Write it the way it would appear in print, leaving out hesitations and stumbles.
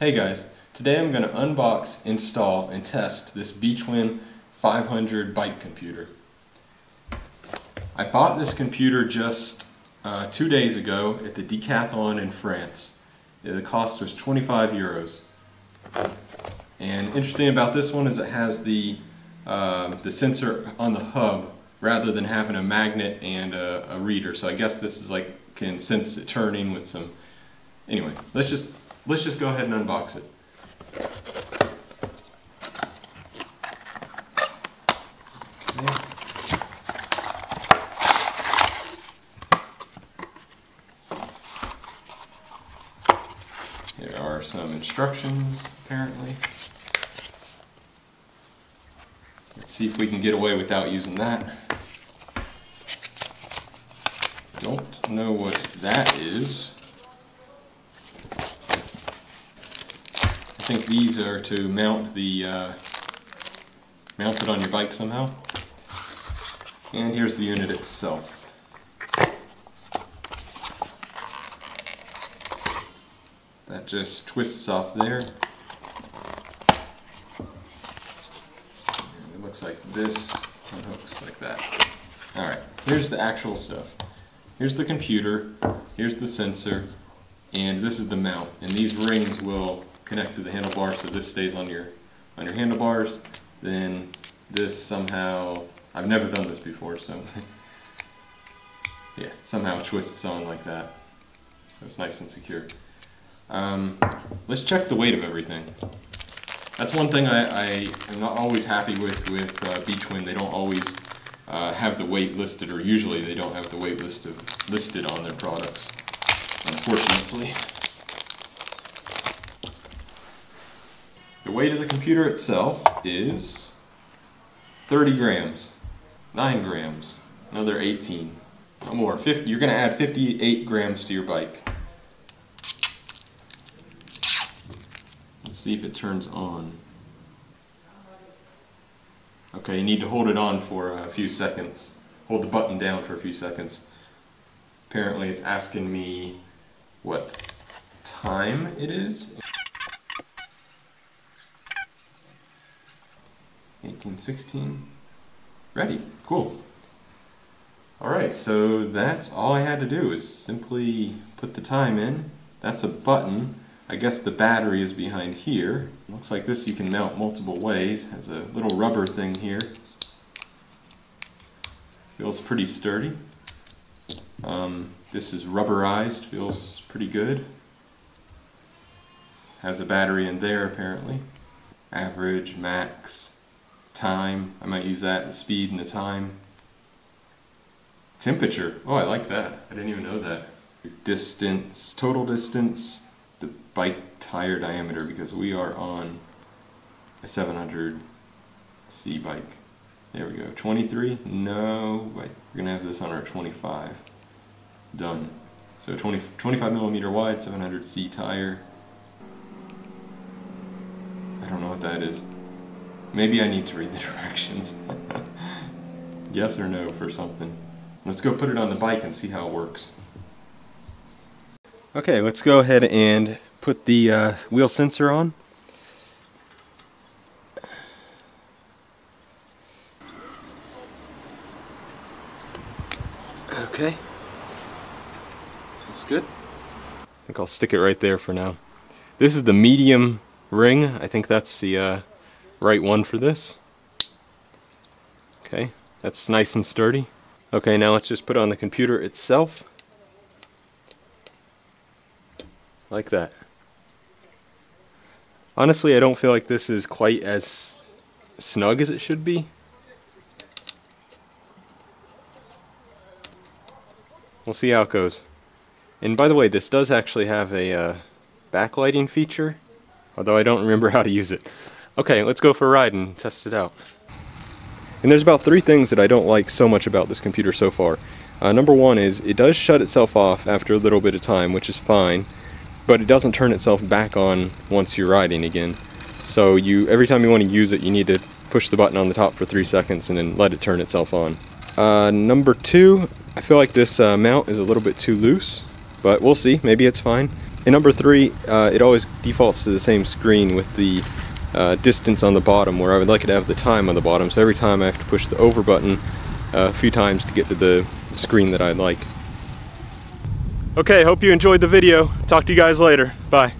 Hey guys, today I'm going to unbox, install, and test this B'Twin 500 bike computer. I bought this computer just 2 days ago at the Decathlon in France. The cost was 25 euros. And interesting about this one is it has the sensor on the hub rather than having a magnet and a reader. So I guess this is like can sense it turning with some. Anyway, let's just go ahead and unbox it. Okay. There are some instructions, apparently. Let's see if we can get away without using that. Don't know what that is. I think these are to mount the mount it on your bike somehow. And here's the unit itself. That just twists off there. And it looks like this and hooks like that. Alright, here's the actual stuff. Here's the computer, here's the sensor, and this is the mount. And these rings will connect to the handlebar, so this stays on your handlebars. Then this somehow, I've never done this before, so yeah, somehow twists on like that. So it's nice and secure. Let's check the weight of everything. That's one thing I am not always happy with B'Twin. They don't always have the weight listed, or usually they don't have the weight listed on their products, unfortunately. The weight of the computer itself is 30 grams, 9 grams, another 18, no more. 50, you're going to add 58 grams to your bike. Let's see if it turns on. Okay, you need to hold it on for a few seconds. Hold the button down for a few seconds. Apparently it's asking me what time it is. 1816. Ready. Cool. Alright, so that's all I had to do is simply put the time in. That's a button. I guess the battery is behind here. Looks like this you can mount multiple ways. Has a little rubber thing here. Feels pretty sturdy. This is rubberized. Feels pretty good. Has a battery in there apparently. Average, max, time, I might use that, the speed and the time. Temperature, oh I like that, I didn't even know that. Distance, total distance, the bike tire diameter, because we are on a 700C bike. There we go, 23, no, wait, we're gonna have this on our 25. Done. So 25 millimeter wide, 700C tire. I don't know what that is. Maybe I need to read the directions. Yes or no for something. Let's go put it on the bike and see how it works. Okay, let's go ahead and put the wheel sensor on. Okay. Looks good. I think I'll stick it right there for now. This is the medium ring. I think that's the right one for this. Okay, that's nice and sturdy. Okay, now let's just put on the computer itself. Like that. Honestly, I don't feel like this is quite as snug as it should be. We'll see how it goes. And by the way, this does actually have a backlighting feature, although I don't remember how to use it. Okay, let's go for a ride and test it out. And there's about 3 things that I don't like so much about this computer so far. Number one is it does shut itself off after a little bit of time, which is fine, but it doesn't turn itself back on once you're riding again. So every time you want to use it, you need to push the button on the top for 3 seconds and then let it turn itself on. Number 2, I feel like this mount is a little bit too loose, but we'll see, maybe it's fine. In number 3, it always defaults to the same screen with the distance on the bottom, where I would like it to have the time on the bottom, so every time I have to push the over button a few times to get to the screen that I'd like. Okay, hope you enjoyed the video. Talk to you guys later. Bye.